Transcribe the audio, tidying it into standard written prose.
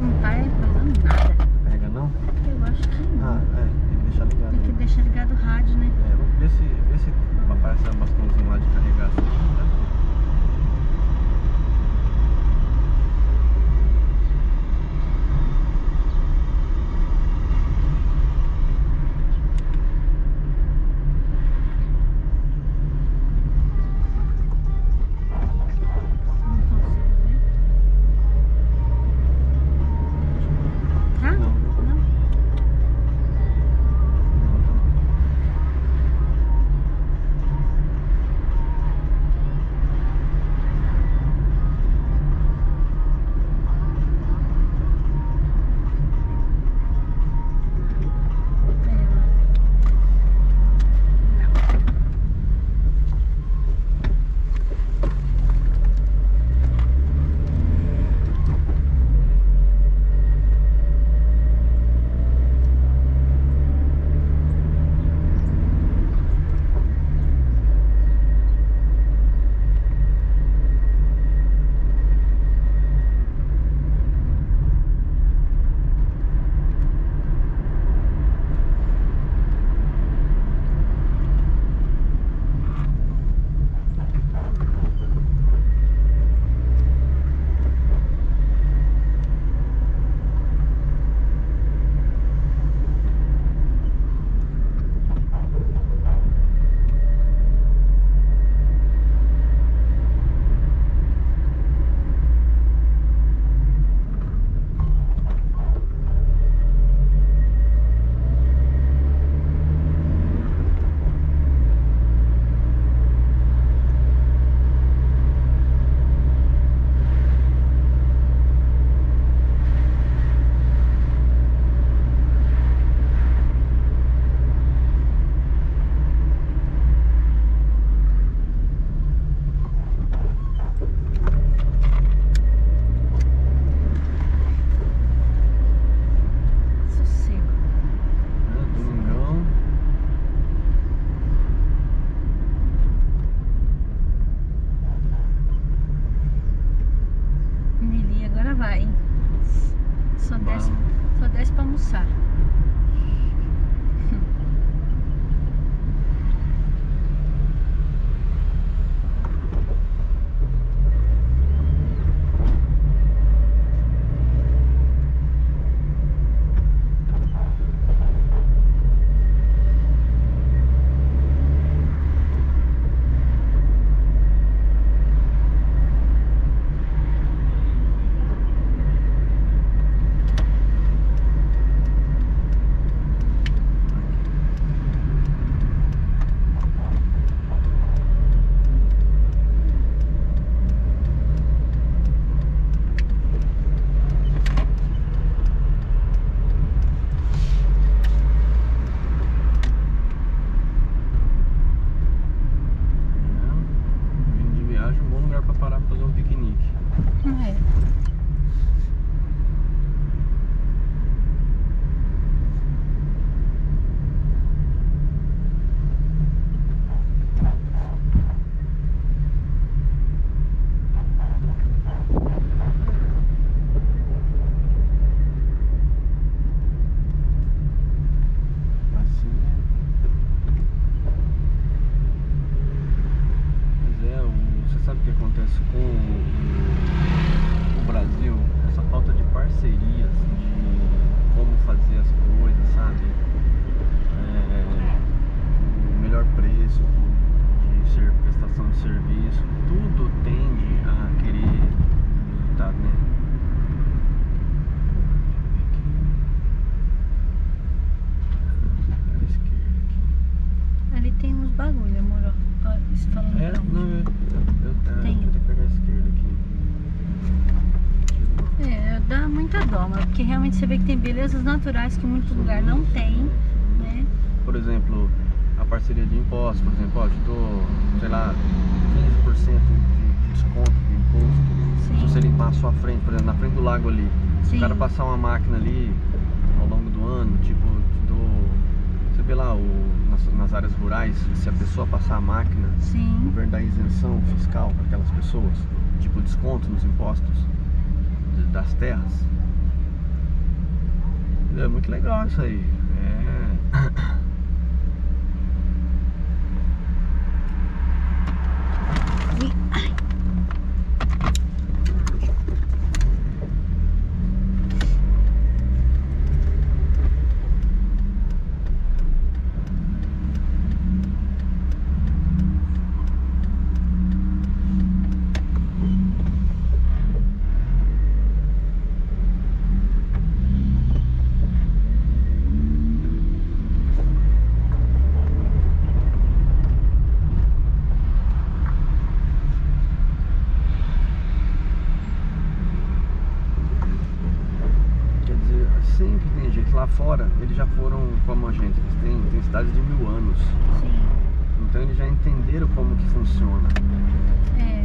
Não tá fazendo nada. Pega não? Eu acho que não. Ah, é, tem que deixar ligado. Tem que deixar ligado o rádio, né? É, vê se aparece um bastãozinho lá de carregar assim, né? Só desce pra almoçar. Porque realmente você vê que tem belezas naturais que muitos lugares não tem, né? Por exemplo, a parceria de impostos, por exemplo, ó, te dou, sei lá, 15% de desconto de imposto. Sim. Se você limpar a sua frente, por exemplo, na frente do lago ali, se o cara passar uma máquina ali ao longo do ano, tipo, te dou, você vê lá, nas áreas rurais, se a pessoa passar a máquina, o governo dá isenção fiscal para aquelas pessoas, tipo desconto nos impostos das terras. É muito legal isso aí. É. Sempre tem gente lá fora, eles já foram como a gente, eles têm cidades de 1000 anos. Sim. Então eles já entenderam como que funciona. É.